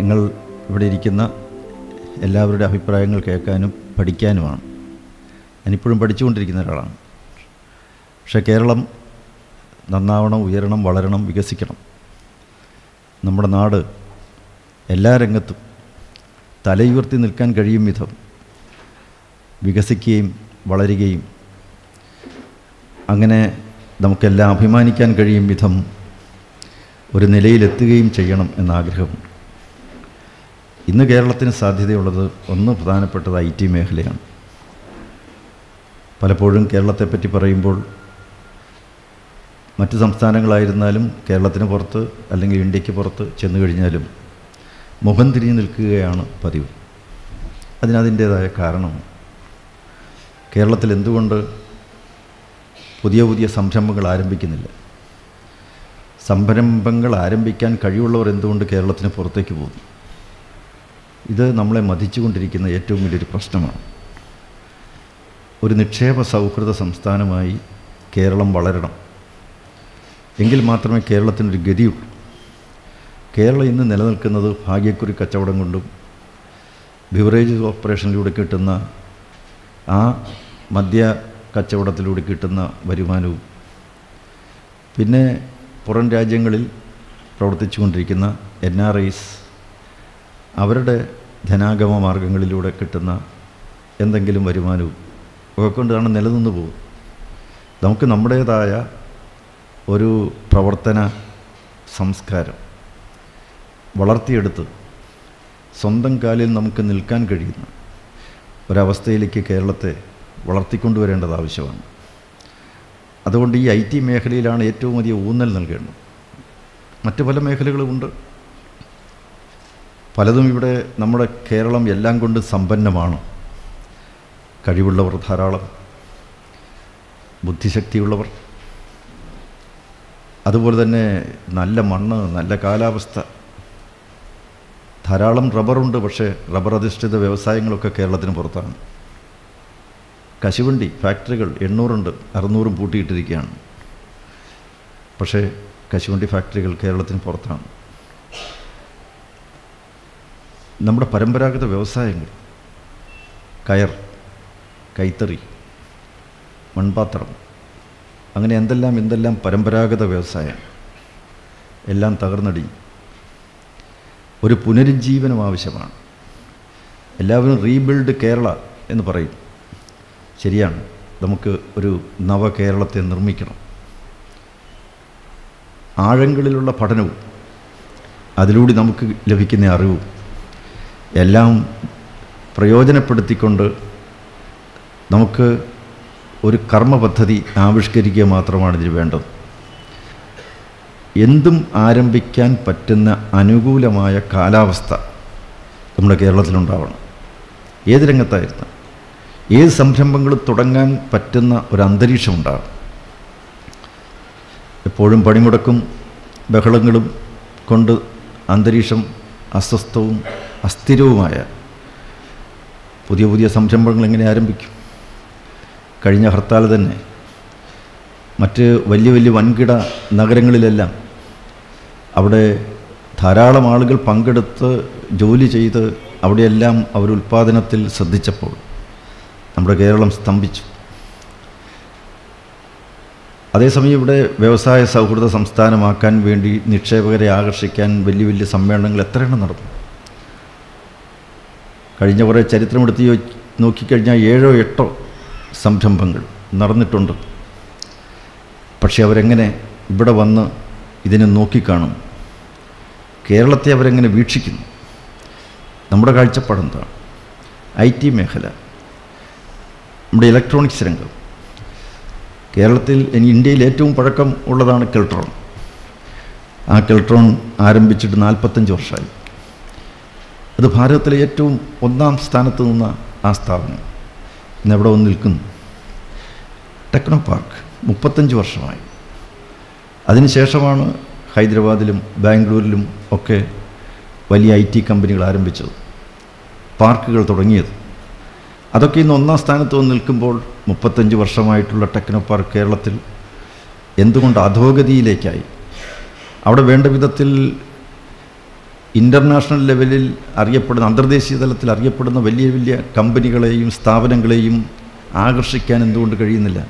നിങ്ങൾ ഇവിടെ ഇരിക്കുന്ന എല്ലാവരുടെ അഭിപ്രായങ്ങൾ കേൾക്കാനും പഠിക്കാനുമാണ്. ഞാനിപ്പോഴും പഠിച്ചുകൊണ്ടിരിക്കുന്ന ഒരാളാണ്. പക്ഷേ കേരളം നന്നാവണം, ഉയരണം, വളരണം, വികസിക്കണം. നമ്മുടെ നാട് എല്ലാ രംഗത്തും തലയുയർത്തി നിൽക്കാൻ കഴിയും വിധം വികസിക്കുകയും വളരുകയും അങ്ങനെ നമുക്കെല്ലാം അഭിമാനിക്കാൻ കഴിയും വിധം ഒരു നിലയിലെത്തുകയും ചെയ്യണം എന്നാഗ്രഹമുണ്ട്. ഇന്ന് കേരളത്തിന് സാധ്യതയുള്ളത് ഒന്ന് പ്രധാനപ്പെട്ടത് ഐ ടി മേഖലയാണ്. പലപ്പോഴും കേരളത്തെപ്പറ്റി പറയുമ്പോൾ മറ്റ് സംസ്ഥാനങ്ങളായിരുന്നാലും കേരളത്തിന് പുറത്ത് അല്ലെങ്കിൽ ഇന്ത്യക്ക് പുറത്ത് ചെന്നു കഴിഞ്ഞാലും മുഖം തിരിഞ്ഞു നിൽക്കുകയാണ് പതിവ്. അതിനതിൻ്റേതായ കാരണം കേരളത്തിൽ എന്തുകൊണ്ട് പുതിയ പുതിയ സംരംഭങ്ങൾ ആരംഭിക്കുന്നില്ല? സംരംഭങ്ങൾ ആരംഭിക്കാൻ കഴിവുള്ളവർ എന്തുകൊണ്ട് കേരളത്തിന് പുറത്തേക്ക് പോകുന്നു? ഇത് നമ്മളെ മതിച്ചുകൊണ്ടിരിക്കുന്ന ഏറ്റവും വലിയൊരു പ്രശ്നമാണ്. ഒരു നിക്ഷേപ സൗഹൃദ സംസ്ഥാനമായി കേരളം വളരണം. എങ്കിൽ മാത്രമേ കേരളത്തിനൊരു ഗതിയുള്ളൂ. കേരളം ഇന്ന് നിലനിൽക്കുന്നത് ഭാഗ്യക്കുറി കച്ചവടം കൊണ്ടും ബിവറേജ് കോർപ്പറേഷനിലൂടെ കിട്ടുന്ന ആ മദ്യ കച്ചവടത്തിലൂടെ കിട്ടുന്ന വരുമാനവും പിന്നെ പുറം രാജ്യങ്ങളിൽ പ്രവർത്തിച്ചു കൊണ്ടിരിക്കുന്ന NRIs അവരുടെ ധനാഗമ മാർഗങ്ങളിലൂടെ കിട്ടുന്ന എന്തെങ്കിലും വരുമാനവും ഒക്കെ കൊണ്ടാണ് നിലനിന്ന് പോകും. നമുക്ക് നമ്മുടേതായ ഒരു പ്രവർത്തന സംസ്കാരം വളർത്തിയെടുത്ത് സ്വന്തം കാലിൽ നമുക്ക് നിൽക്കാൻ കഴിയുന്ന ഒരവസ്ഥയിലേക്ക് കേരളത്തെ വളർത്തിക്കൊണ്ടുവരേണ്ടത് ആവശ്യമാണ്. അതുകൊണ്ട് ഈ IT മേഖലയിലാണ് ഏറ്റവും വലിയ ഊന്നൽ നൽകേണ്ടത്. മറ്റ് പല മേഖലകളുമുണ്ട്, പലതും. ഇവിടെ നമ്മുടെ കേരളം എല്ലാം കൊണ്ടും സമ്പന്നമാണ്. കഴിവുള്ളവർ ധാരാളം, ബുദ്ധിശക്തിയുള്ളവർ, അതുപോലെ തന്നെ നല്ല മണ്ണ്, നല്ല കാലാവസ്ഥ, ധാരാളം റബ്ബറുണ്ട്. പക്ഷേ റബ്ബർ അധിഷ്ഠിത വ്യവസായങ്ങളൊക്കെ കേരളത്തിന് പുറത്താണ്. കശുവണ്ടി ഫാക്ടറികൾ 800 600 പൂട്ടിയിട്ടിരിക്കുകയാണ്. പക്ഷേ കശുവണ്ടി ഫാക്ടറികൾ കേരളത്തിന് പുറത്താണ്. നമ്മുടെ പരമ്പരാഗത വ്യവസായങ്ങൾ, കയർ, കൈത്തറി, മൺപാത്രം, അങ്ങനെ എന്തെല്ലാം പരമ്പരാഗത വ്യവസായം എല്ലാം തകർന്നടി. ഒരു പുനരുജ്ജീവനം ആവശ്യമാണ്. എല്ലാവരും റീബിൽഡ് കേരള എന്ന് പറയും. ശരിയാണ്, നമുക്ക് ഒരു നവകേരളത്തെ നിർമ്മിക്കണം. ആഴങ്ങളിലുള്ള പഠനവും അതിലൂടെ നമുക്ക് ലഭിക്കുന്ന അറിവും എല്ലാം പ്രയോജനപ്പെടുത്തിക്കൊണ്ട് നമുക്ക് ഒരു കർമ്മ പദ്ധതി ആവിഷ്കരിക്കുക മാത്രമാണ് ഇതിന് വേണ്ടത്. എന്തും ആരംഭിക്കാൻ പറ്റുന്ന അനുകൂലമായ കാലാവസ്ഥ നമ്മുടെ കേരളത്തിലുണ്ടാവണം. ഏത് രംഗത്തായിരുന്നു ഏത് സംരംഭങ്ങൾ തുടങ്ങാൻ പറ്റുന്ന ഒരു അന്തരീക്ഷം ഉണ്ടാകും. എപ്പോഴും പണിമുടക്കും ബഹളങ്ങളും കൊണ്ട് അന്തരീക്ഷം അസ്വസ്ഥവും അസ്ഥിരവുമായ പുതിയ പുതിയ സംരംഭങ്ങൾ എങ്ങനെ ആരംഭിക്കും? കഴിഞ്ഞ ഹർത്താൽ തന്നെ മറ്റ് വലിയ വലിയ വൻകിട നഗരങ്ങളിലെല്ലാം അവിടെ ധാരാളം ആളുകൾ പങ്കെടുത്ത് ജോലി ചെയ്ത് അവിടെയെല്ലാം അവർ ഉൽപ്പാദനത്തിൽ ശ്രദ്ധിച്ചപ്പോൾ നമ്മുടെ കേരളം സ്തംഭിച്ചു. അതേസമയം ഇവിടെ വ്യവസായ സൗഹൃദ സംസ്ഥാനമാക്കാൻ വേണ്ടി നിക്ഷേപകരെ ആകർഷിക്കാൻ വലിയ വലിയ സമ്മേളനങ്ങൾ എത്രയെണ്ണം നടന്നു. കഴിഞ്ഞ കുറേ ചരിത്രമെടുത്ത് നോക്കിക്കഴിഞ്ഞാൽ 7 or 8 സംരംഭങ്ങൾ നടന്നിട്ടുണ്ട്. പക്ഷേ അവരെങ്ങനെ ഇവിടെ വന്ന് ഇതിനെ നോക്കിക്കാണും? കേരളത്തെ അവരെങ്ങനെ വീക്ഷിക്കുന്നു? നമ്മുടെ കാഴ്ചപ്പാടെന്താണ്? IT മേഖല, നമ്മുടെ ഇലക്ട്രോണിക്സ് രംഗം, കേരളത്തിൽ ഇന്ത്യയിൽ ഏറ്റവും പഴക്കം ഉള്ളതാണ് കെൽട്രോൺ. ആ കെൽട്രോൺ ആരംഭിച്ചിട്ട് 45 വർഷമായി. അത് ഭാരതത്തിലെ ഏറ്റവും 1st നിന്ന ആ സ്ഥാപനം ഇന്നെവിടെ വന്ന് നിൽക്കുന്നു. ടെക്നോപാർക്ക് 35 വർഷമായി. അതിനുശേഷമാണ് ഹൈദരാബാദിലും ബാംഗ്ലൂരിലും ഒക്കെ വലിയ IT കമ്പനികൾ ആരംഭിച്ചത്, പാർക്കുകൾ തുടങ്ങിയത്. അതൊക്കെ ഇന്ന് 1st വന്ന് നിൽക്കുമ്പോൾ 35 വർഷമായിട്ടുള്ള ടെക്നോപാർക്ക് കേരളത്തിൽ എന്തുകൊണ്ട് അധോഗതിയിലേക്കായി? അവിടെ വേണ്ട വിധത്തിൽ ഇന്റർനാഷണൽ ലെവലിൽ അറിയപ്പെടുന്ന അന്തർദേശീയ തലത്തിൽ അറിയപ്പെടുന്ന വലിയ വലിയ കമ്പനികളെയും സ്ഥാപനങ്ങളെയും ആകർഷിക്കാൻ എന്തുകൊണ്ട് കഴിയുന്നില്ല?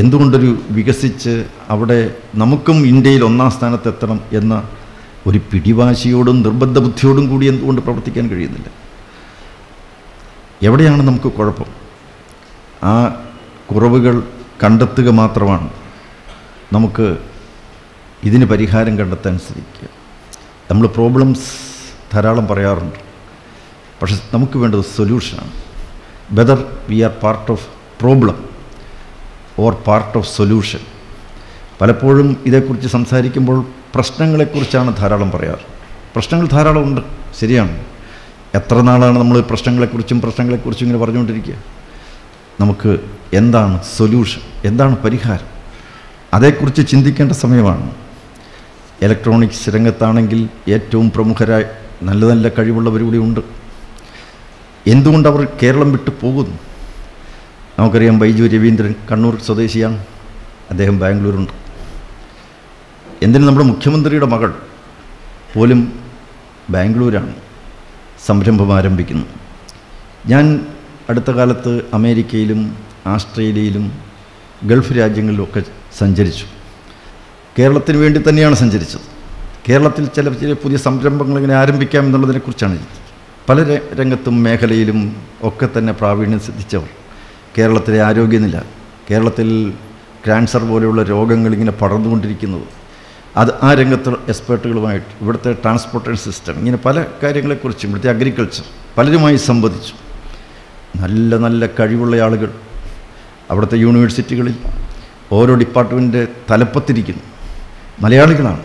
എന്തുകൊണ്ടൊരു വികസിച്ച് അവിടെ നമുക്കും ഇന്ത്യയിൽ ഒന്നാം സ്ഥാനത്തെത്തണം എന്ന ഒരു പിടിവാശിയോടും നിർബന്ധ ബുദ്ധിയോടും കൂടി എന്തുകൊണ്ട് പ്രവർത്തിക്കാൻ കഴിയുന്നില്ല? എവിടെയാണ് നമുക്ക് കുഴപ്പം? ആ കുറവുകൾ കണ്ടെത്തുക മാത്രമാണ് നമുക്ക് ഇതിന് പരിഹാരം കണ്ടെത്താൻ ശ്രമിക്കുക. നമ്മൾ പ്രോബ്ലംസ് ധാരാളം പറയാറുണ്ട്, പക്ഷെ നമുക്ക് വേണ്ടത് സൊല്യൂഷനാണ്. Whether we are part of problem or part of solution. പലപ്പോഴും ഇതേക്കുറിച്ച് സംസാരിക്കുമ്പോൾ പ്രശ്നങ്ങളെക്കുറിച്ചാണ് ധാരാളം പറയാറ്. പ്രശ്നങ്ങൾ ധാരാളമുണ്ട്, ശരിയാണ്. എത്ര നാളാണ് നമ്മൾ പ്രശ്നങ്ങളെക്കുറിച്ചും ഇങ്ങനെ പറഞ്ഞുകൊണ്ടിരിക്കുക? നമുക്ക് എന്താണ് സൊല്യൂഷൻ, എന്താണ് പരിഹാരം, അതേക്കുറിച്ച് ചിന്തിക്കേണ്ട സമയമാണ്. ഇലക്ട്രോണിക്സ് രംഗത്താണെങ്കിൽ ഏറ്റവും പ്രമുഖരായ നല്ല നല്ല കഴിവുള്ളവരൂടെ ഉണ്ട്. എന്തുകൊണ്ടവർ കേരളം വിട്ടു പോകുന്നു? നമുക്കറിയാം, ബൈജു രവീന്ദ്രൻ കണ്ണൂർ സ്വദേശിയാണ്, അദ്ദേഹം ബാംഗ്ലൂരുണ്ട്. എന്തിന് നമ്മുടെ മുഖ്യമന്ത്രിയുടെ മകൾ പോലും ബാംഗ്ലൂരാണ് സംരംഭം ആരംഭിക്കുന്നു. ഞാൻ അടുത്ത കാലത്ത് അമേരിക്കയിലും ആസ്ട്രേലിയയിലും ഗൾഫ് രാജ്യങ്ങളിലുമൊക്കെ സഞ്ചരിച്ചു. കേരളത്തിന് വേണ്ടി തന്നെയാണ് സഞ്ചരിച്ചത്. കേരളത്തിൽ ചില പുതിയ സംരംഭങ്ങൾ ഇങ്ങനെ ആരംഭിക്കാം എന്നുള്ളതിനെക്കുറിച്ചാണ് പല രംഗത്തും മേഖലയിലും ഒക്കെ തന്നെ പ്രാവീണ്യം സിദ്ധിച്ചവർ. കേരളത്തിലെ ആരോഗ്യനില, കേരളത്തിൽ ക്യാൻസർ പോലെയുള്ള രോഗങ്ങൾ ഇങ്ങനെ പടർന്നുകൊണ്ടിരിക്കുന്നത്, അത് ആ രംഗത്ത് എക്സ്പേർട്ടുകളുമായിട്ട്, ഇവിടുത്തെ ട്രാൻസ്പോർട്ടേഷൻ സിസ്റ്റം, ഇങ്ങനെ പല കാര്യങ്ങളെക്കുറിച്ചും, ഇവിടുത്തെ അഗ്രികൾച്ചർ, പലരുമായി സംവദിച്ചു. നല്ല നല്ല കഴിവുള്ള ആളുകൾ അവിടുത്തെ യൂണിവേഴ്സിറ്റികളിൽ ഓരോ ഡിപ്പാർട്ട്മെൻറ്റിൻ്റെ തലപ്പത്തിരിക്കുന്നു, മലയാളികളാണ്.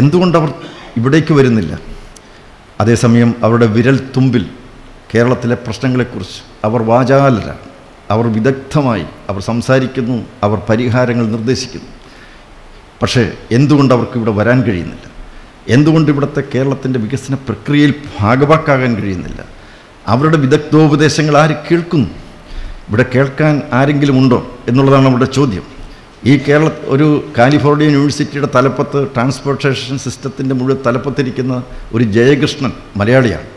എന്തുകൊണ്ടവർ ഇവിടേക്ക് വരുന്നില്ല? അതേസമയം അവരുടെ വിരൽ തുമ്പിൽ കേരളത്തിലെ പ്രശ്നങ്ങളെക്കുറിച്ച് അവർ വാചാലരാണ്, അവർ വിദഗ്ധമായി അവർ സംസാരിക്കുന്നു, അവർ പരിഹാരങ്ങൾ നിർദ്ദേശിക്കുന്നു. പക്ഷേ എന്തുകൊണ്ട് അവർക്ക് ഇവിടെ വരാൻ കഴിയുന്നില്ല? എന്തുകൊണ്ട് ഇവിടുത്തെ കേരളത്തിൻ്റെ വികസന പ്രക്രിയയിൽ ഭാഗവാക്കാകാൻ കഴിയുന്നില്ല? അവരുടെ വിദഗ്ധോപദേശങ്ങൾ ആര് കേൾക്കുന്നു? ഇവിടെ കേൾക്കാൻ ആരെങ്കിലും ഉണ്ടോ എന്നുള്ളതാണ് നമ്മുടെ ചോദ്യം. ഈ ഒരു കാലിഫോർണിയ യൂണിവേഴ്സിറ്റിയുടെ തലപ്പത്ത്, ട്രാൻസ്പോർട്ടേഷൻ സിസ്റ്റത്തിൻ്റെ മുഴുവൻ തലപ്പത്തിരിക്കുന്ന ഒരു ജയകൃഷ്ണൻ മലയാളിയാണ്.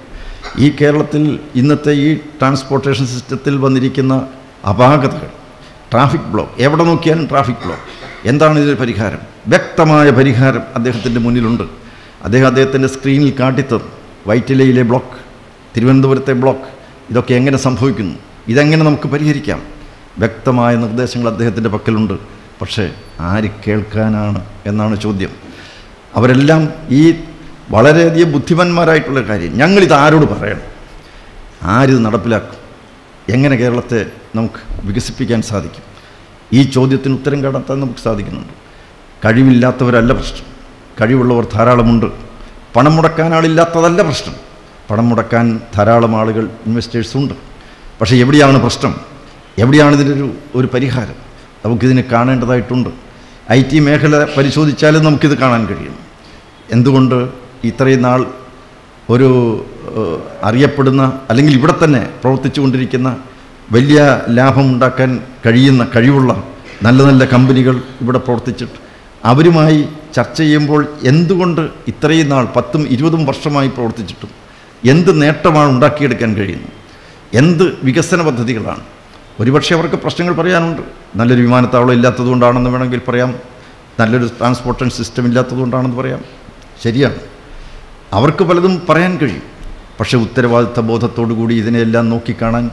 ഈ കേരളത്തിൽ ഇന്നത്തെ ഈ ട്രാൻസ്പോർട്ടേഷൻ സിസ്റ്റത്തിൽ വന്നിരിക്കുന്ന അപാകതകൾ, ട്രാഫിക് ബ്ലോക്ക്, എവിടെ നോക്കിയാലും ട്രാഫിക് ബ്ലോക്ക്. എന്താണ് ഇതിൻ്റെ പരിഹാരം? വ്യക്തമായ പരിഹാരം അദ്ദേഹത്തിൻ്റെ മുന്നിലുണ്ട്. അദ്ദേഹത്തിൻ്റെ സ്ക്രീനിൽ കാട്ടിത്തന്നു. വൈറ്റിലയിലെ ബ്ലോക്ക്, തിരുവനന്തപുരത്തെ ബ്ലോക്ക്, ഇതൊക്കെ എങ്ങനെ സംഭവിക്കുന്നു, ഇതെങ്ങനെ നമുക്ക് പരിഹരിക്കാം? വ്യക്തമായ നിർദ്ദേശങ്ങൾ അദ്ദേഹത്തിൻ്റെ പക്കലുണ്ട്. പക്ഷേ ആര് കേൾക്കാനാണ് എന്നാണ് ചോദ്യം. അവരെല്ലാം ഈ വളരെയധികം ബുദ്ധിമാന്മാരായിട്ടുള്ള കാര്യം, ഞങ്ങളിത് ആരോട് പറയണം, ആരിത് നടപ്പിലാക്കും, എങ്ങനെ കേരളത്തെ നമുക്ക് വികസിപ്പിക്കാൻ സാധിക്കും, ഈ ചോദ്യത്തിന് ഉത്തരം കണ്ടെത്താൻ നമുക്ക് സാധിക്കുന്നുണ്ട്. കഴിവില്ലാത്തവരല്ല പ്രശ്നം, കഴിവുള്ളവർ ധാരാളമുണ്ട്. പണം മുടക്കാൻ ആളില്ലാത്തതല്ല പ്രശ്നം, പണം മുടക്കാൻ ധാരാളം ആളുകൾ, ഇൻവെസ്റ്റേഴ്സുണ്ട്. പക്ഷേ എവിടെയാണ് പ്രശ്നം? എവിടെയാണ് ഇതിനൊരു പരിഹാരം? നമുക്കിതിന് കാണേണ്ടതായിട്ടുണ്ട്. ഐ ടി മേഖല പരിശോധിച്ചാലും നമുക്കിത് കാണാൻ കഴിയും. എന്തുകൊണ്ട് ഇത്രയും നാൾ ഒരു അറിയപ്പെടുന്ന അല്ലെങ്കിൽ ഇവിടെ തന്നെ പ്രവർത്തിച്ചു കൊണ്ടിരിക്കുന്ന വലിയ ലാഭമുണ്ടാക്കാൻ കഴിയുന്ന കഴിവുള്ള നല്ല നല്ല കമ്പനികൾ ഇവിടെ പ്രവർത്തിച്ചിട്ട് അവരുമായി ചർച്ച ചെയ്യുമ്പോൾ എന്തുകൊണ്ട് ഇത്രയും നാൾ 10-20 വർഷമായി പ്രവർത്തിച്ചിട്ടും എന്ത് നേട്ടമാണ് ഉണ്ടാക്കിയെടുക്കാൻ കഴിയുന്നത്? എന്ത് വികസന പദ്ധതികളാണ്? ഒരുപക്ഷെ അവർക്ക് പ്രശ്നങ്ങൾ പറയാനുണ്ട്. നല്ലൊരു വിമാനത്താവളം ഇല്ലാത്തതുകൊണ്ടാണെന്ന് വേണമെങ്കിൽ പറയാം, നല്ലൊരു ട്രാൻസ്പോർട്ടേഷൻ സിസ്റ്റം ഇല്ലാത്തതുകൊണ്ടാണെന്ന് പറയാം, ശരിയാണ്. അവർക്ക് പലതും പറയാൻ കഴിയും. പക്ഷേ ഉത്തരവാദിത്ത ബോധത്തോടു കൂടി ഇതിനെയെല്ലാം നോക്കിക്കാണാൻ,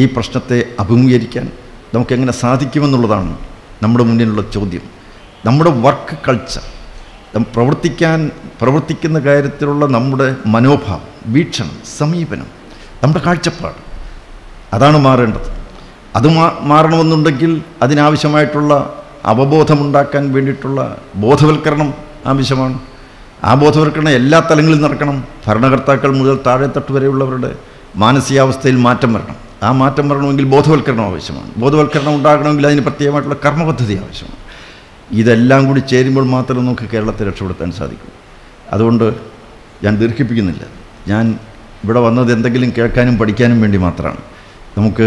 ഈ പ്രശ്നത്തെ അഭിമുഖീകരിക്കാൻ നമുക്കെങ്ങനെ സാധിക്കുമെന്നുള്ളതാണ് നമ്മുടെ മുന്നിലുള്ള ചോദ്യം. നമ്മുടെ വർക്ക് കൾച്ചർ, പ്രവർത്തിക്കുന്ന കാര്യത്തിലുള്ള നമ്മുടെ മനോഭാവം, വീക്ഷണം, സമീപനം, നമ്മുടെ കാഴ്ചപ്പാട്, അതാണ് മാറേണ്ടത്. അത് മാറണമെന്നുണ്ടെങ്കിൽ അതിനാവശ്യമായിട്ടുള്ള അവബോധമുണ്ടാക്കാൻ വേണ്ടിയിട്ടുള്ള ബോധവൽക്കരണം ആവശ്യമാണ്. ആ ബോധവൽക്കരണം എല്ലാ തലങ്ങളിൽ നടക്കണം. ഭരണകർത്താക്കൾ മുതൽ താഴെത്തട്ട് വരെയുള്ളവരുടെ മാനസികാവസ്ഥയിൽ മാറ്റം വരണം. ആ മാറ്റം വരണമെങ്കിൽ ബോധവൽക്കരണം ആവശ്യമാണ്. ബോധവൽക്കരണം ഉണ്ടാകണമെങ്കിൽ അതിന് പ്രത്യേകമായിട്ടുള്ള കർമ്മപദ്ധതി ആവശ്യമാണ്. ഇതെല്ലാം കൂടി ചേരുമ്പോൾ മാത്രമേ നമുക്ക് കേരളത്തെ രക്ഷപ്പെടുത്താൻ സാധിക്കൂ. അതുകൊണ്ട് ഞാൻ ദീർഘിപ്പിക്കുന്നില്ല. ഞാൻ ഇവിടെ വന്നത് എന്തെങ്കിലും കേൾക്കാനും പഠിക്കാനും വേണ്ടി മാത്രമാണ്. നമുക്ക്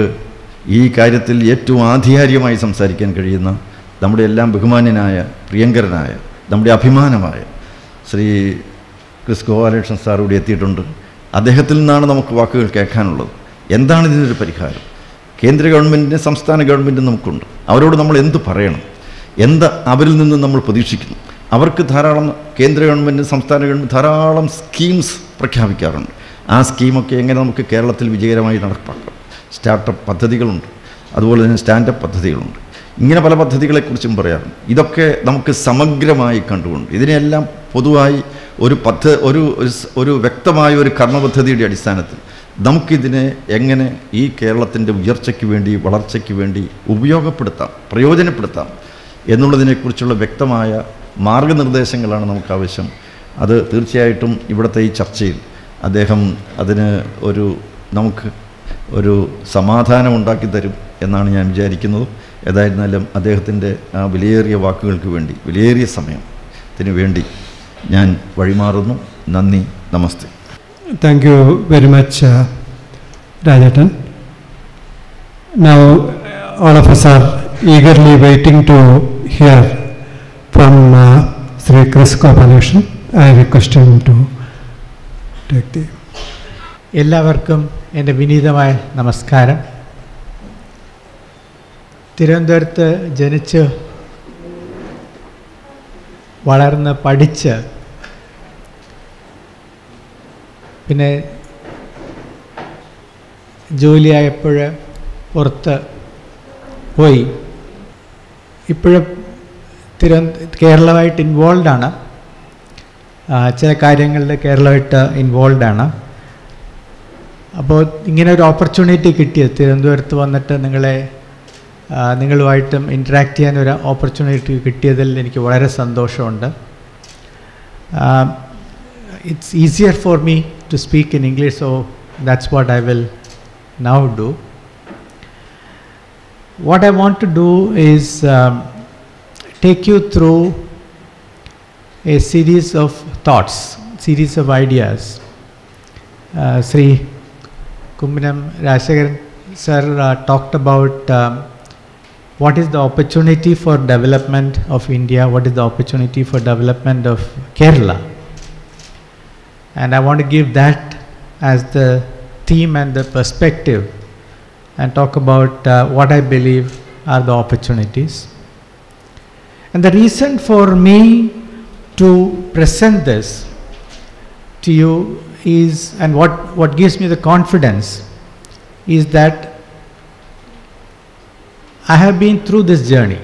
ഈ കാര്യത്തിൽ ഏറ്റവും ആധികാരികമായി സംസാരിക്കാൻ കഴിയുന്ന നമ്മുടെ എല്ലാം ബഹുമാന്യനായ, പ്രിയങ്കരനായ, നമ്മുടെ അഭിമാനമായ Shri Kris Gopalakrishnan sir would theatre. Adehatil Nana Mukwaku Kakanlo. Yendan is Perikar. Kendra government in some standard government in the Mukund. Our old number end to Paran. End the Abil in the number Pudishik. Our Katharam, Kendra government in some standard Tharam schemes Prakavikaran. A scheme of Kanganam Kerala till Vijayamai start up Pathadikalund. Otherwise, stand up Pathadikalund. ഇങ്ങനെ പല പദ്ധതികളെക്കുറിച്ചും പറയാറുണ്ട്. ഇതൊക്കെ നമുക്ക് സമഗ്രമായി കണ്ടുകൊണ്ട് ഇതിനെല്ലാം പൊതുവായി ഒരു വ്യക്തമായ ഒരു കർമ്മപദ്ധതിയുടെ അടിസ്ഥാനത്തിൽ നമുക്ക് ഇതിനെ എങ്ങനെ ഈ കേരളത്തിന്റെ ഉയർച്ചയ്ക്ക് വേണ്ടി വളർച്ചയ്ക്ക് വേണ്ടി ഉപയോഗപ്പെടുത്താം പ്രയോജനപ്പെടുത്താം എന്നുള്ളതിനെക്കുറിച്ചുള്ള വ്യക്തമായ മാർഗ്ഗനിർദ്ദേശങ്ങളാണ് നമുക്ക് ആവശ്യം. അത് തീർച്ചയായിട്ടും ഇവിടത്തെ ഈ ചർച്ചയിൽ അദ്ദേഹം അതിനെ ഒരു നമുക്ക് ഒരു സമാധാനം ഉണ്ടാക്കി തരും എന്നാണ് ഞാൻ വിചാരിക്കുന്നത്. ഏതായിരുന്നാലും അദ്ദേഹത്തിന്റെ ആ വിലയേറിയ വാക്കുകൾക്ക് വേണ്ടി വിലയേറിയ സമയത്തിന് വേണ്ടി ഞാൻ വഴിമാറുന്നു. നന്ദി, നമസ്തേ. Thank you very much, Rajatan. Now all of us are eagerly waiting to hear from Sri Kris Gopalakrishnan. I request him to take the എല്ലാവർക്കും എൻ്റെ വിനീതമായ നമസ്കാരം. തിരുവനന്തപുരത്ത് ജനിച്ച് വളർന്ന് പഠിച്ച് പിന്നെ ജോലിയായപ്പോൾ പുറത്ത് പോയി ഇപ്പോഴും കേരളമായിട്ട് ഇൻവോൾവാണ്. ചില കാര്യങ്ങളിൽ കേരളമായിട്ട് ഇൻവോൾവാണ്. അപ്പോൾ ഇങ്ങനെ ഒരു ഓപ്പർച്യൂണിറ്റി കിട്ടിയത് തിരുവനന്തപുരത്ത് വന്നിട്ട് നിങ്ങളുമായിട്ടും ഇൻറ്ററാക്ട് ചെയ്യാനൊരു ഓപ്പർച്യൂണിറ്റി കിട്ടിയതിൽ എനിക്ക് വളരെ സന്തോഷമുണ്ട്. It's easier for me to speak in English, so that's what I will now do. What I want to do is take you through a series of thoughts, series of ideas. Shri Kummanam Rajasekharan sir talked about what is the opportunity for development of India, what is the opportunity for development of Kerala, and I want to give that as the theme and the perspective and talk about what I believe are the opportunities. And the reason for me to present this to you is, and what gives me the confidence is that I have been through this journey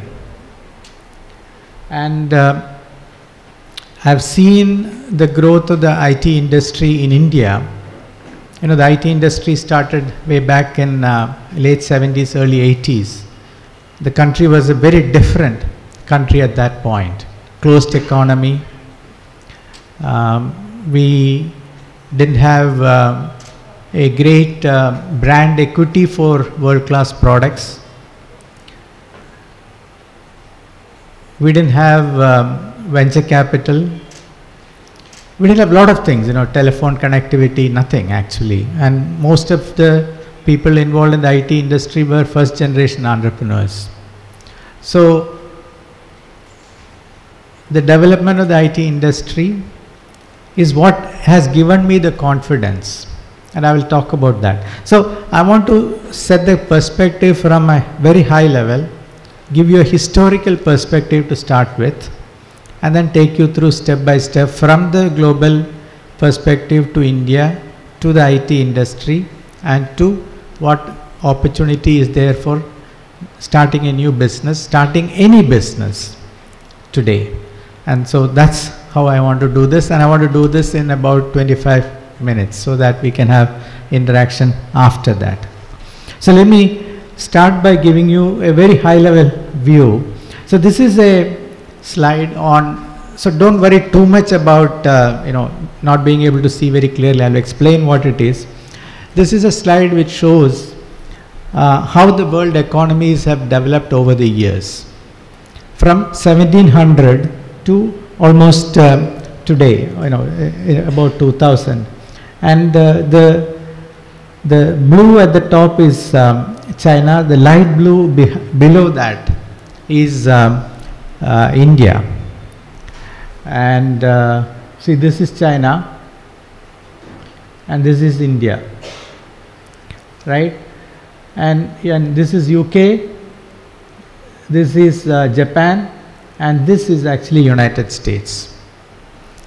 and have seen the growth of the IT industry in India. You know, the IT industry started way back in late 70s, early 80s. The country was a very different country at that point. Closed economy. We didn't have a great brand equity for world-class products. We didn't have venture capital. We didn't have a lot of things, you know, telephone connectivity, nothing actually. And most of the people involved in the IT industry were first-generation entrepreneurs. So the development of the IT industry is what has given me the confidence, and I will talk about that. So I want to set the perspective from a very high level, give you a historical perspective to start with, and then take you through step by step from the global perspective to India, to the IT industry, and to what opportunity is there for starting a new business, starting any business today. And so that's how I want to do this, and I want to do this in about 25 minutes so that we can have interaction after that. So let me start by giving you a very high level view. So this is a slide on, so don't worry too much about you know, not being able to see very clearly. I'll explain what it is. This is a slide which shows how the world economies have developed over the years from 1700 to almost today, you know, about 2000. And the blue at the top is China, the light blue below that is India. And see, this is China, and this is India, right? And this is UK, this is Japan, and this is actually United States.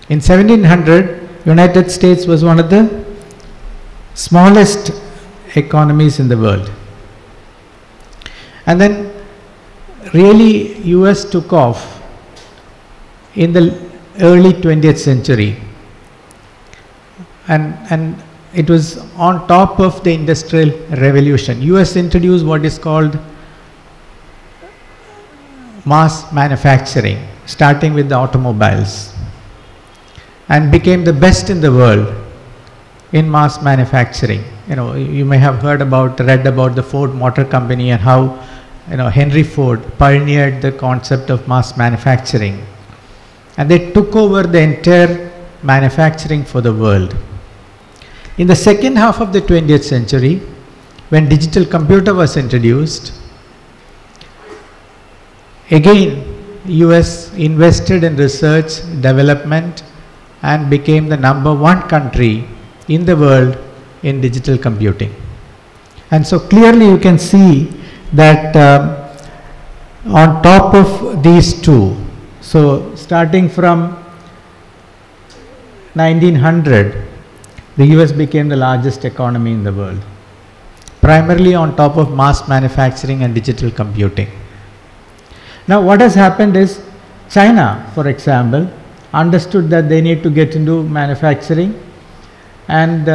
In 1700, United States was one of the smallest economies in the world. And then really US took off in the early 20th century. And it was on top of the Industrial Revolution. US introduced what is called mass manufacturing, starting with the automobiles, and became the best in the world in mass manufacturing. You know, you may have heard about, read about the Ford Motor Company and how, you know, Henry Ford pioneered the concept of mass manufacturing. And they took over the entire manufacturing for the world. In the second half of the 20th century, when digital computer was introduced, again, US invested in research, development, and became the #1 country in the world in digital computing. And so clearly you can see that on top of these two, so starting from 1900, the US became the largest economy in the world, primarily on top of mass manufacturing and digital computing. Now what has happened is China, for example, understood that they need to get into manufacturing, and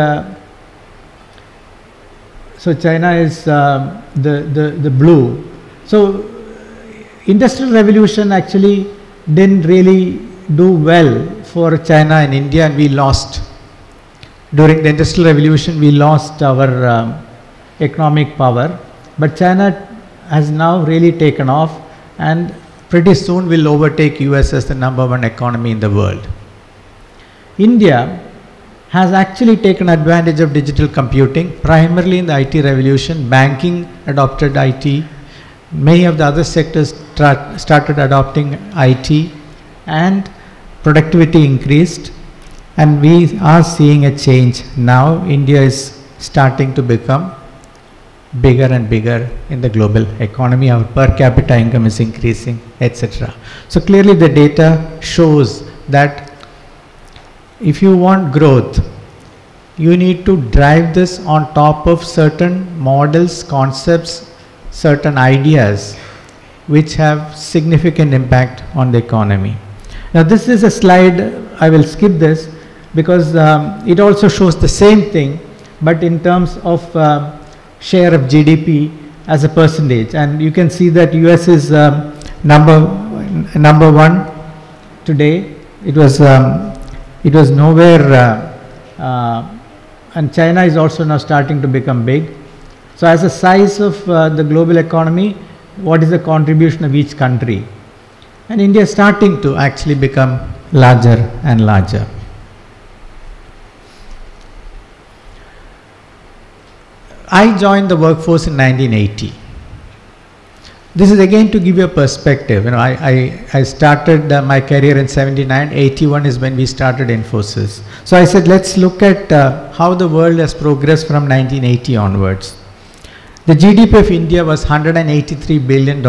so China is the blue. So Industrial Revolution actually didn't really do well for China and India, and we lost. During the Industrial Revolution, we lost our economic power, but China has now really taken off, and pretty soon will overtake US as the #1 economy in the world. India has actually taken advantage of digital computing, primarily in the IT revolution. Banking adopted IT, many of the other sectors started adopting IT, and productivity increased. And we are seeing a change now. India is starting to become bigger and bigger in the global economy. Our per capita income is increasing, etc. So clearly the data shows that if you want growth, you need to drive this on top of certain models, concepts, certain ideas which have significant impact on the economy. Now this is a slide, I will skip this, because it also shows the same thing, but in terms of share of GDP as a percentage. And you can see that US is #1 today. It was nowhere, and China is also now starting to become big. So as a size of the global economy, what is the contribution of each country? And India is starting to actually become larger and larger. I joined the workforce in 1980. This is again to give you a perspective. You know, I started my career in 79, 81 is when we started Infosys. So I said, let's look at how the world has progressed from 1980 onwards. The GDP of India was $183 billion in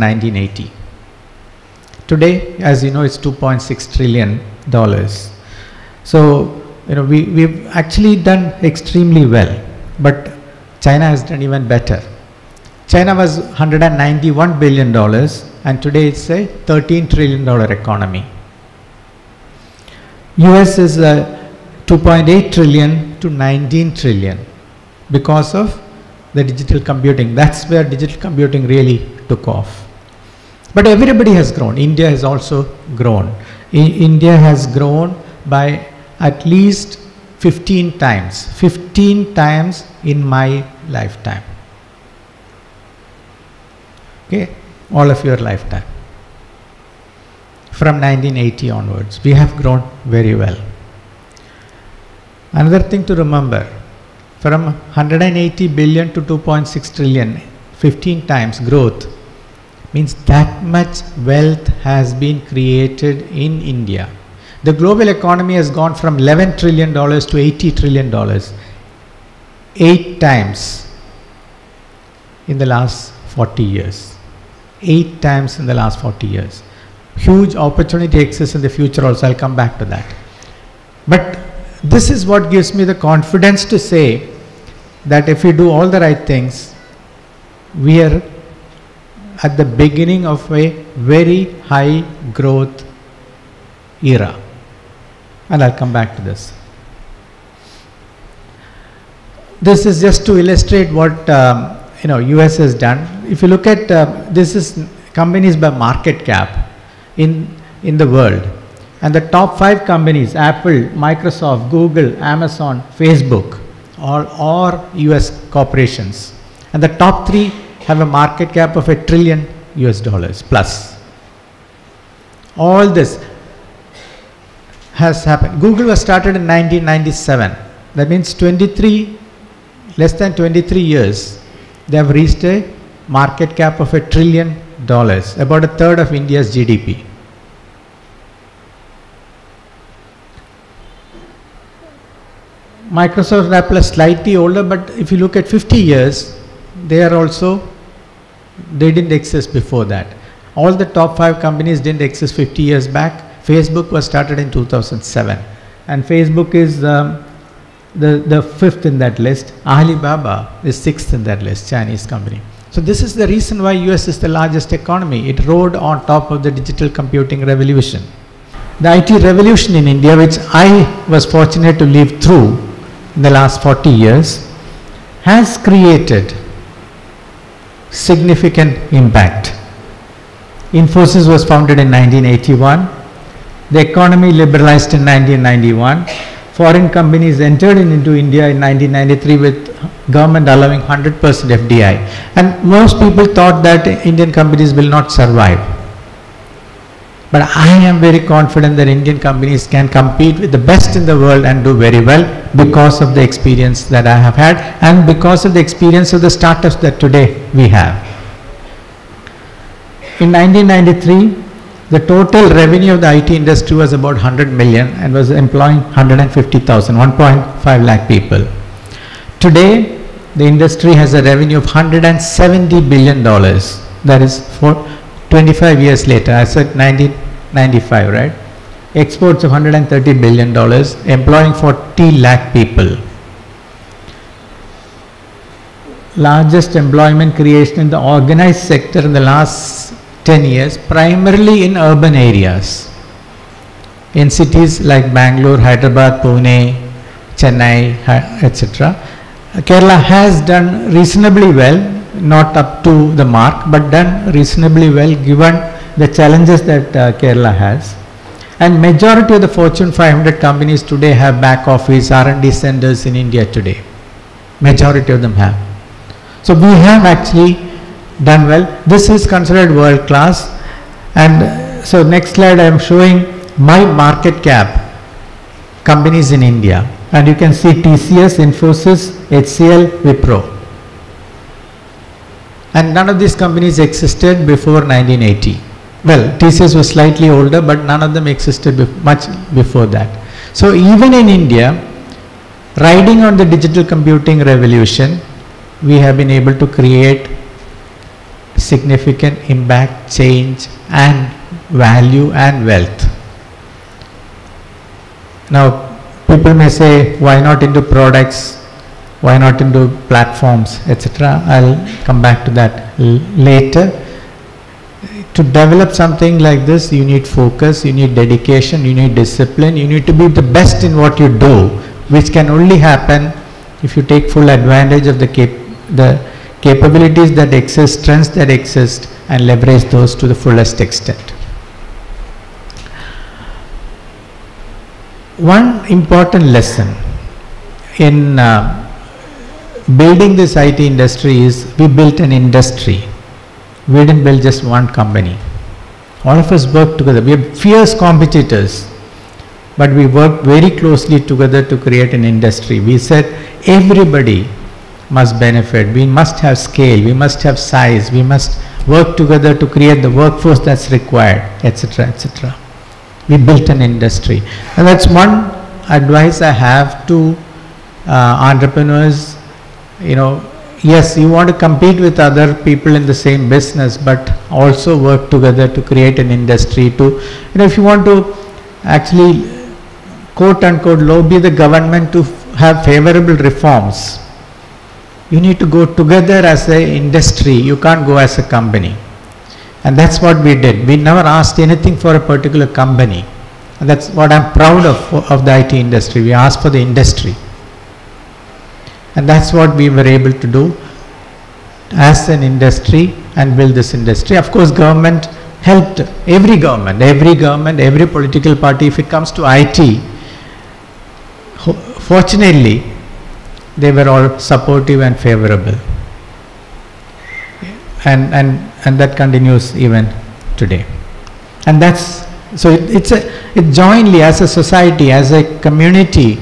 1980. Today, as you know, it's $2.6 trillion. So, you know, we've actually done extremely well. But China has done even better. China was $191 billion, and today it's a $13 trillion economy. US is $2.8 trillion to $19 trillion because of the digital computing. That's where digital computing really took off. But everybody has grown. India has also grown. India has grown by at least 15 times in my lifetime. Okay, all of your lifetime. From 1980 onwards, we have grown very well. Another thing to remember, from 180 billion to 2.6 trillion, 15 times growth, means that much wealth has been created in India. The global economy has gone from $11 trillion to $80 trillion, 8 times in the last 40 years. 8 times in the last 40 years. Huge opportunity exists in the future also. I'll come back to that. But this is what gives me the confidence to say that if we do all the right things, we are at the beginning of a very high growth era. And I'll come back to this. This is just to illustrate what US has done. If you look at this is companies by market cap in the world, and the top 5 companies, Apple, Microsoft, Google, Amazon, Facebook, or US corporations, and the top 3 have a market cap of $1 trillion plus. All this has happened. Google was started in 1997. That means less than 23 years, they have reached a market cap of $1 trillion, about 1/3 of India's GDP. Microsoft and Apple are slightly older, but if you look at 50 years, they are also, they didn't exist before that. All the top 5 companies didn't exist 50 years back. Facebook was started in 2007, and Facebook is the 5th in that list. Alibaba is 6th in that list, Chinese company. So this is the reason why US is the largest economy. It rode on top of the digital computing revolution. The IT revolution in India, which I was fortunate to live through in the last 40 years, has created significant impact. Infosys was founded in 1981. The economy liberalized in 1991. Foreign companies entered into India in 1993 with government allowing 100% FDI. And most people thought that Indian companies will not survive. But I am very confident that Indian companies can compete with the best in the world and do very well because of the experience that I have had and because of the experience of the startups that today we have. In 1993, the total revenue of the IT industry was about 100 million and was employing 150,000, 1.5 lakh people. Today, the industry has a revenue of $170 billion. That is for 25 years later. I said 1995, right? Exports of $130 billion, employing 40 lakh people. Largest employment creation in the organized sector in the last 10 years, primarily in urban areas, in cities like Bangalore, Hyderabad, Pune, Chennai, etc. Kerala has done reasonably well, not up to the mark, but done reasonably well given the challenges that Kerala has. And majority of the Fortune 500 companies today have back office R&D centers in India today. Majority of them have. So we have actually done well. This is considered world class. And so next slide, I am showing my market cap companies in India, and you can see TCS, Infosys, HCL, Wipro, and none of these companies existed before 1980. Well, TCS was slightly older, but none of them existed much before that. So even in India, riding on the digital computing revolution, we have been able to create significant impact, change, and value and wealth. Now, people may say, why not into products? Why not into platforms, etc.? I'll come back to that later. To develop something like this, you need focus, you need dedication, you need discipline, you need to be the best in what you do, which can only happen if you take full advantage of the capabilities that exist, strengths that exist, and leverage those to the fullest extent. One important lesson in building this IT industry is we built an industry. We didn't build just one company. All of us worked together. We are fierce competitors, but we worked very closely together to create an industry. We said everybody must benefit, we must have scale, we must have size, we must work together to create the workforce that's required, etc., etc. we built an industry. And that's one advice I have to entrepreneurs. You know, yes, you want to compete with other people in the same business, but also work together to create an industry. To, you know, if you want to actually quote-unquote lobby the government to have favorable reforms, you need to go together as an industry. You can't go as a company. And that's what we did. We never asked anything for a particular company. And that's what I'm proud of the IT industry. We asked for the industry. And that's what we were able to do as an industry and build this industry. Of course, government helped. Every government, every political party, if it comes to IT, fortunately, they were all supportive and favorable. And that continues even today. And that's, so it jointly, as a society, as a community,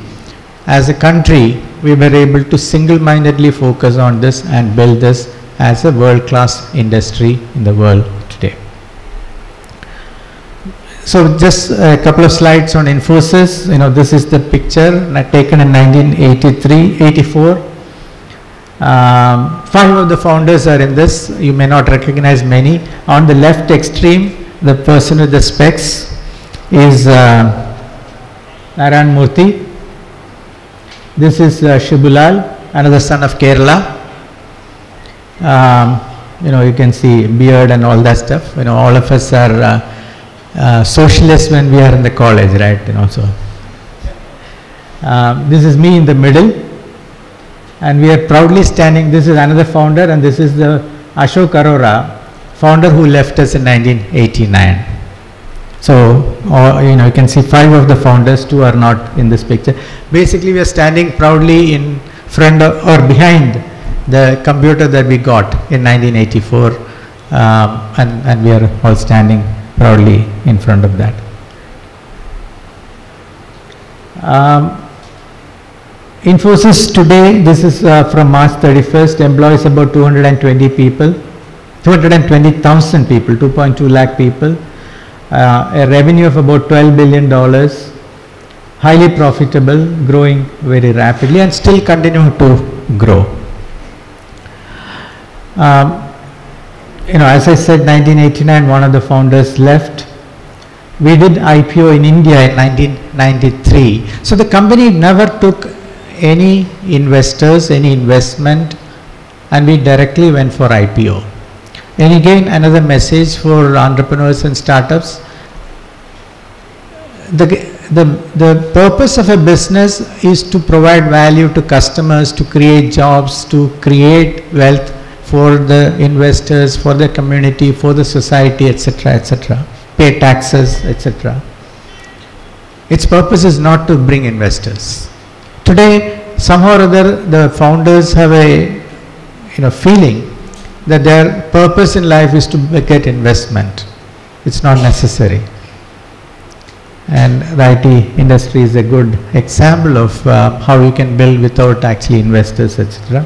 as a country, we were able to single-mindedly focus on this and build this as a world-class industry in the world today. So just a couple of slides on Infosys. You know, this is the picture taken in 1983-84. Five of the founders are in this. You may not recognize many. On the left extreme, the person with the specs is Narayan Murthy. This is Shibulal, another son of Kerala. You know, you can see beard and all that stuff. You know, all of us are socialists when we are in the college, right? You know, so this is me in the middle. And we are proudly standing. This is another founder, and this is the Ashok Arora, founder who left us in 1989. So, you know, you can see five of the founders, two are not in this picture. Basically, we are standing proudly in front of, or behind the computer that we got in 1984, and we are all standing proudly in front of that. Infosys today, this is from March 31st, employs about 220,000 people, 2.2 lakh people, a revenue of about $12 billion, highly profitable, growing very rapidly and still continuing to grow. You know, as I said, 1989, one of the founders left. We did IPO in India in 1993. So the company never took any investors, any investment, and we directly went for IPO. And again, another message for entrepreneurs and startups. The purpose of a business is to provide value to customers, to create jobs, to create wealth for the investors, for the community, for the society, etc., etc., pay taxes, etc. Its purpose is not to bring investors. Today, somehow or other, the founders have a, you know, feeling that their purpose in life is to get investment. It's not necessary. And the IT industry is a good example of how you can build without actually investors, etc.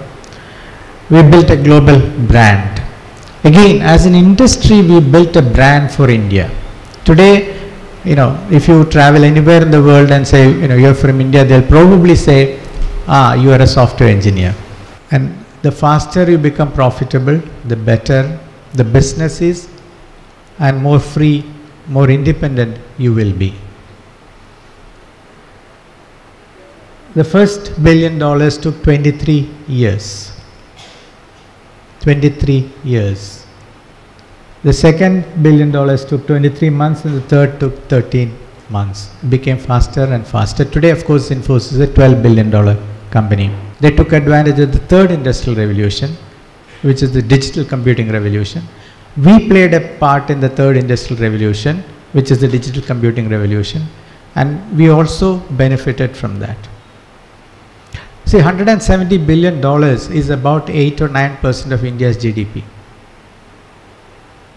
We built a global brand. Again, as an industry, we built a brand for India. Today, you know, if you travel anywhere in the world and say, you know, you're from India, they'll probably say, ah, you are a software engineer. And the faster you become profitable, the better the business is, and more free, more independent you will be. The first $1 billion took 23 years. 23 years. The second $1 billion took 23 months, and the third took 13 months. It became faster and faster. Today, of course, Infosys is a $12 billion company. They took advantage of the third industrial revolution, which is the digital computing revolution. We played a part in the third industrial revolution, which is the digital computing revolution, and we also benefited from that. See, $170 billion is about 8 or 9% of India's GDP.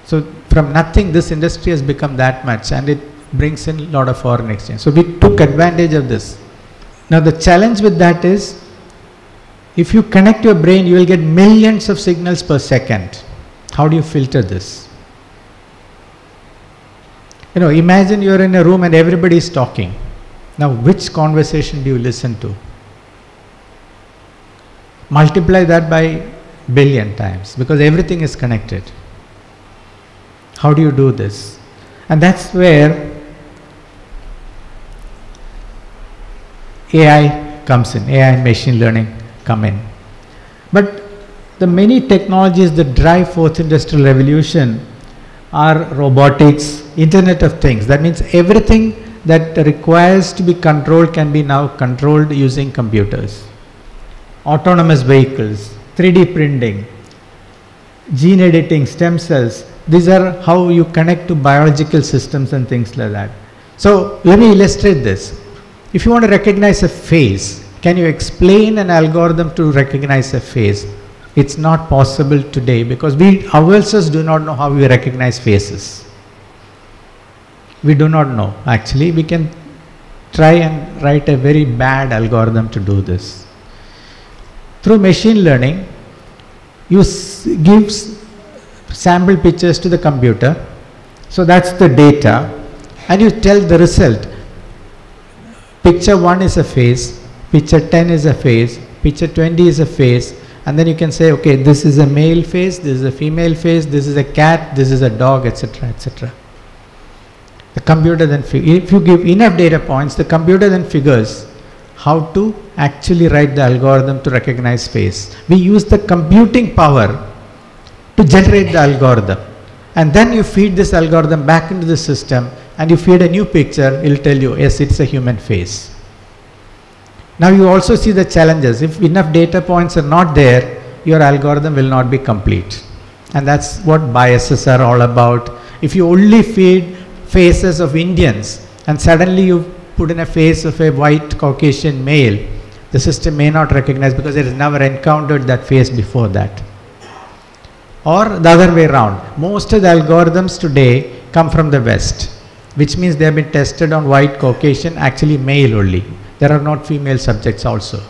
So from nothing, this industry has become that much, and it brings in a lot of foreign exchange. So we took advantage of this. Now the challenge with that is, if you connect your brain, you will get millions of signals per second. How do you filter this? You know, imagine you're in a room and everybody is talking. Now, which conversation do you listen to? Multiply that by billion times, because everything is connected. How do you do this? And that's where AI comes in, AI and machine learning come in. But the many technologies that drive fourth industrial revolution are robotics, Internet of Things. That means everything that requires to be controlled can be now controlled using computers. Autonomous vehicles, 3D printing, gene editing, stem cells. These are how you connect to biological systems and things like that. So let me illustrate this. If you want to recognize a face, can you explain an algorithm to recognize a face? It's not possible today because we ourselves do not know how we recognize faces. We do not know. Actually, we can try and write a very bad algorithm to do this. Through machine learning, you give sample pictures to the computer. So that's the data. And you tell the result. Picture 1 is a face. Picture 10 is a face. Picture 20 is a face. And then you can say, okay, this is a male face. This is a female face. This is a cat. This is a dog, etc., etc. The computer then, if you give enough data points, the computer then figures how to actually write the algorithm to recognize face. We use the computing power to generate the algorithm. And then you feed this algorithm back into the system and you feed a new picture, it will tell you, yes, it's a human face. Now you also see the challenges. If enough data points are not there, your algorithm will not be complete. And that's what biases are all about. If you only feed faces of Indians and suddenly you put in a face of a white Caucasian male, the system may not recognize because it has never encountered that face before that. Or the other way around. Most of the algorithms today come from the West, which means they have been tested on white Caucasian, actually male only. There are not female subjects also.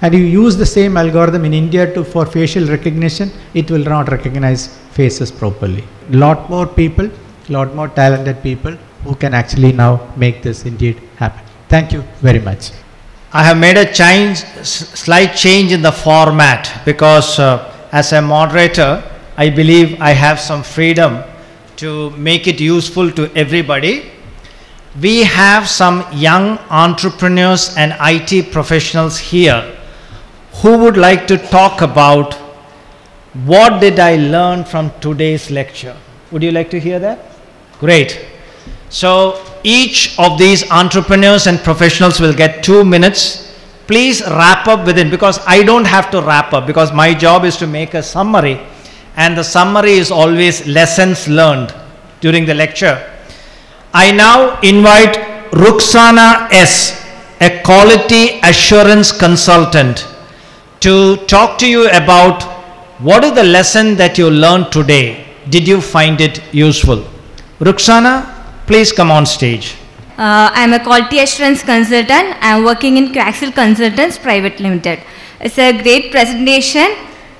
And you use the same algorithm in India for facial recognition, it will not recognize faces properly. Lot more people, lot more talented people who can actually now make this indeed happen. Thank you very much. I have made a slight change in the format because as a moderator, I believe I have some freedom to make it useful to everybody. We have some young entrepreneurs and IT professionals here who would like to talk about what did I learn from today's lecture. Would you like to hear that? Great. So each of these entrepreneurs and professionals will get 2 minutes. Please wrap up within, because I don't have to wrap up because my job is to make a summary, and the summary is always lessons learned during the lecture. I now invite Rukhsana S, a quality assurance consultant, to talk to you about what is the lesson that you learned today. Did you find it useful? Rukhsana, please come on stage. I'm a quality assurance consultant. I'm working in Quaxil Consultants Private Limited. It's a great presentation.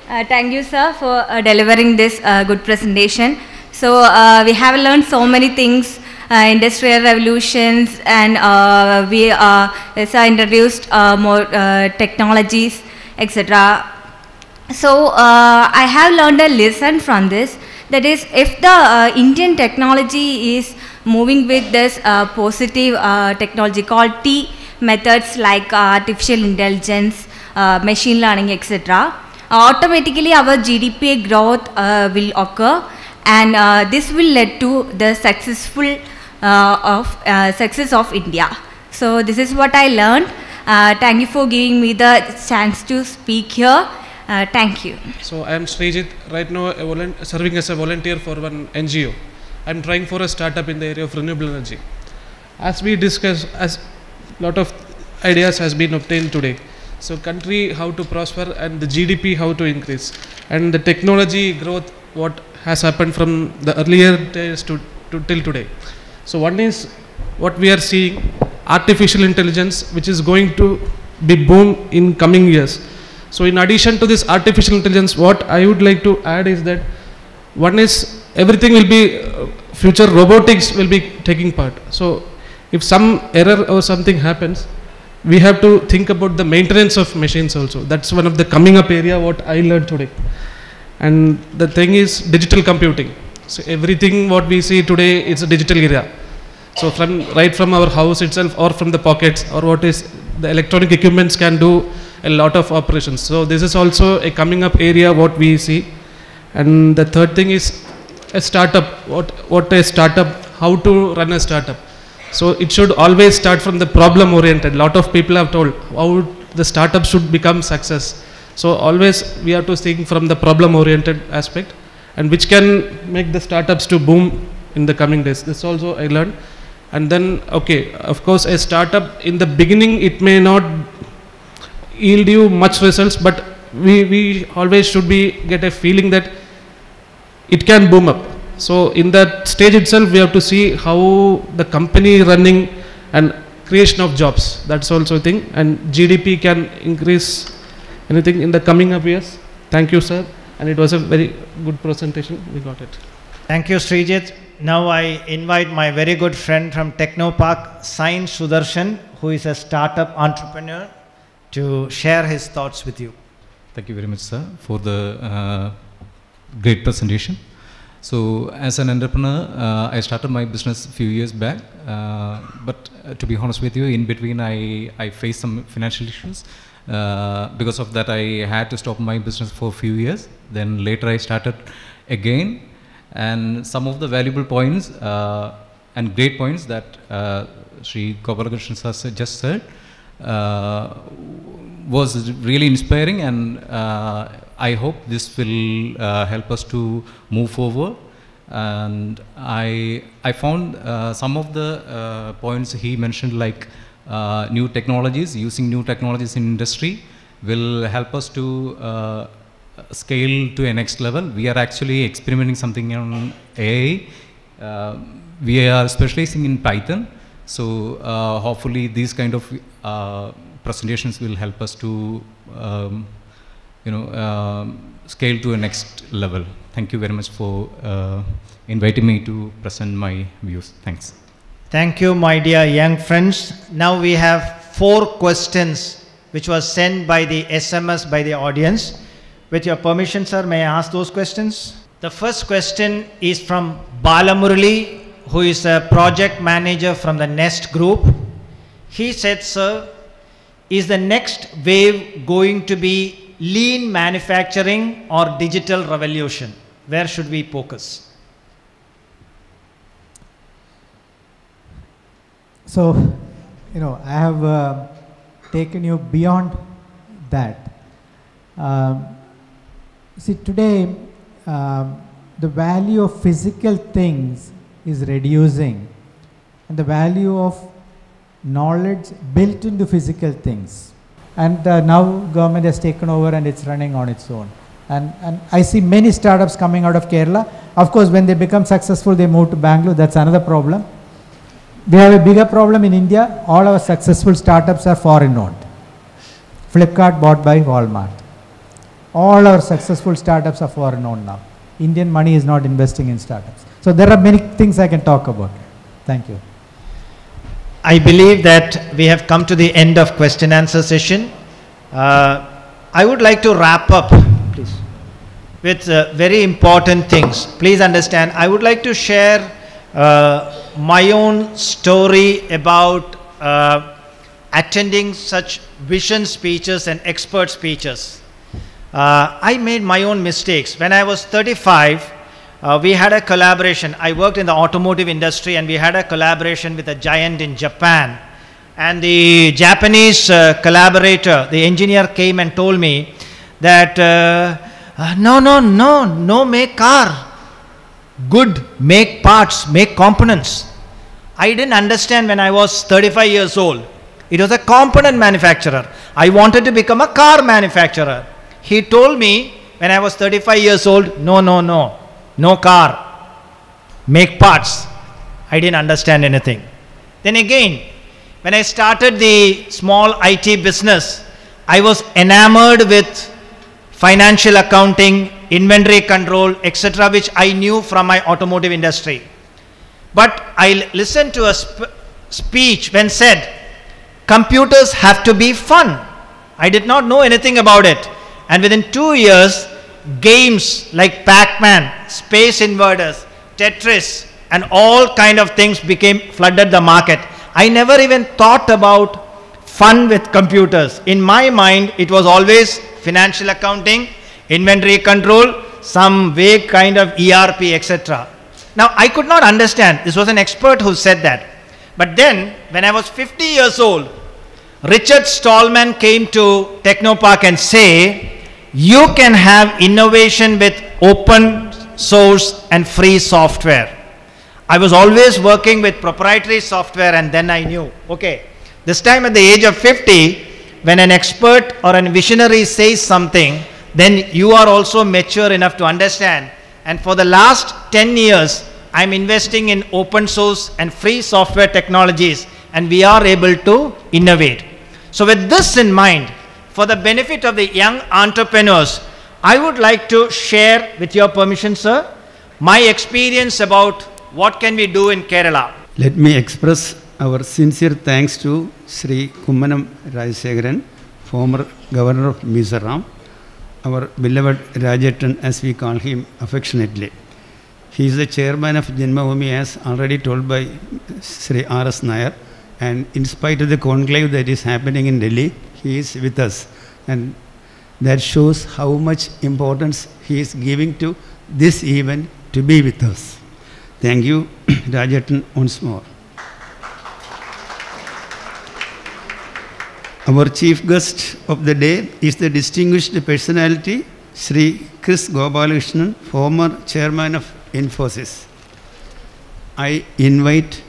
Thank you, sir, for delivering this good presentation. So we have learned so many things. Industrial revolutions, and we introduced more technologies, etc. So I have learned a lesson from this. That is, if the Indian technology is moving with this positive technology called T methods like artificial intelligence, machine learning, etc., automatically our GDP growth will occur, and this will lead to the successful. Success of India. So this is what I learned. Thank you for giving me the chance to speak here. Thank you. So I am Srijit. Right now serving as a volunteer for one NGO. I am trying for a startup in the area of renewable energy. As we discussed, as lot of ideas has been obtained today. So country how to prosper and the GDP how to increase. And the technology growth what has happened from the earlier days to till today. So one is what we are seeing, artificial intelligence, which is going to be boom in coming years. So in addition to this artificial intelligence, what I would like to add is that one is everything will be, future robotics will be taking part. So if some error or something happens, we have to think about the maintenance of machines also. That's one of the coming up area what I learned today. And the thing is digital computing. So everything what we see today is a digital area. So right from our house itself or from the pockets or what is the electronic equipments can do a lot of operations. So this is also a coming up area what we see. And the third thing is a startup. What a startup, how to run a startup. So it should always start from the problem oriented. Lot of people have told how the startup should become success. So always we have to think from the problem oriented aspect, and which can make the startups to boom in the coming days. This also I learned. And then, okay, of course a startup in the beginning, it may not yield you much results, but we always should be get a feeling that it can boom up. So in that stage itself, we have to see how the company running and creation of jobs. That's also a thing. And GDP can increase anything in the coming up years. Thank you, sir. And it was a very good presentation. We got it. Thank you, Srijit. Now I invite my very good friend from Technopark, Sain Sudarshan, who is a startup entrepreneur, to share his thoughts with you. Thank you very much, sir, for the great presentation. So as an entrepreneur, I started my business a few years back, but to be honest with you, in between I faced some financial issues. Because of that, I had to stop my business for a few years. Then later I started again, and some of the valuable points and great points that Sri Gopalakrishnan just said was really inspiring, and I hope this will help us to move forward. And I found some of the points he mentioned, like new technologies, using new technologies in industry will help us to scale to a next level. We are actually experimenting something on AI. We are specializing in Python. So hopefully these kind of presentations will help us to scale to a next level. Thank you very much for inviting me to present my views. Thanks. Thank you, my dear young friends. Now we have 4 questions which was sent by the SMS by the audience. With your permission, sir, may I ask those questions? The first question is from Balamurli, who is a project manager from the Nest group. He said, sir, is the next wave going to be lean manufacturing or digital revolution? Where should we focus? So, you know, I have taken you beyond that. See, today, the value of physical things is reducing, and the value of knowledge built into physical things. And now government has taken over and it's running on its own. And I see many startups coming out of Kerala. Of course, when they become successful, they move to Bangalore. That's another problem. We have a bigger problem in India. All our successful startups are foreign owned. Flipkart bought by Walmart. All our successful startups are foreign owned now. Indian money is not investing in startups. So there are many things I can talk about. Thank you. I believe that we have come to the end of question and answer session. I would like to wrap up, please, with very important things. Please understand, I would like to share my own story about attending such vision speeches and expert speeches. I made my own mistakes. When I was 35, we had a collaboration. I worked in the automotive industry, and we had a collaboration with a giant in Japan. And the Japanese collaborator, the engineer, came and told me that, no make car. Good, make parts, make components. I didn't understand when I was 35 years old. It was a component manufacturer. I wanted to become a car manufacturer. He told me when I was 35 years old, no car, make parts. I didn't understand anything. Then again, when I started the small IT business, I was enamored with financial accounting, inventory control, etc., which I knew from my automotive industry. But I listened to a speech when said, computers have to be fun. I did not know anything about it. And within 2 years, games like Pac-Man, Space Invaders, Tetris, and all kind of things flooded the market. I never even thought about fun with computers. In my mind, it was always financial accounting, inventory control, some vague kind of ERP, etc. Now, I could not understand. This was an expert who said that. But then, when I was 50 years old, Richard Stallman came to Technopark and say, you can have innovation with open source and free software. I was always working with proprietary software, and then I knew, okay, this time at the age of 50, when an expert or a visionary says something, then you are also mature enough to understand. And for the last 10 years, I'm investing in open source and free software technologies, and we are able to innovate. So with this in mind, for the benefit of the young entrepreneurs, I would like to share, with your permission, sir, my experience about what can we do in Kerala. Let me express our sincere thanks to Sri Kummanam Rajasekharan, former governor of Mizoram, our beloved Rajatan, as we call him affectionately. He is the chairman of Janmabhumi, as already told by Sri RS Nayar, and in spite of the conclave that is happening in Delhi, he is with us, and that shows how much importance he is giving to this event to be with us. Thank you, Rajatan, once more. Our chief guest of the day is the distinguished personality, Sri Kris Gopalakrishnan, former chairman of Infosys. I invite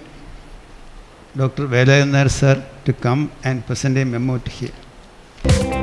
Dr. Vedayanar sir to come and present a memo to here.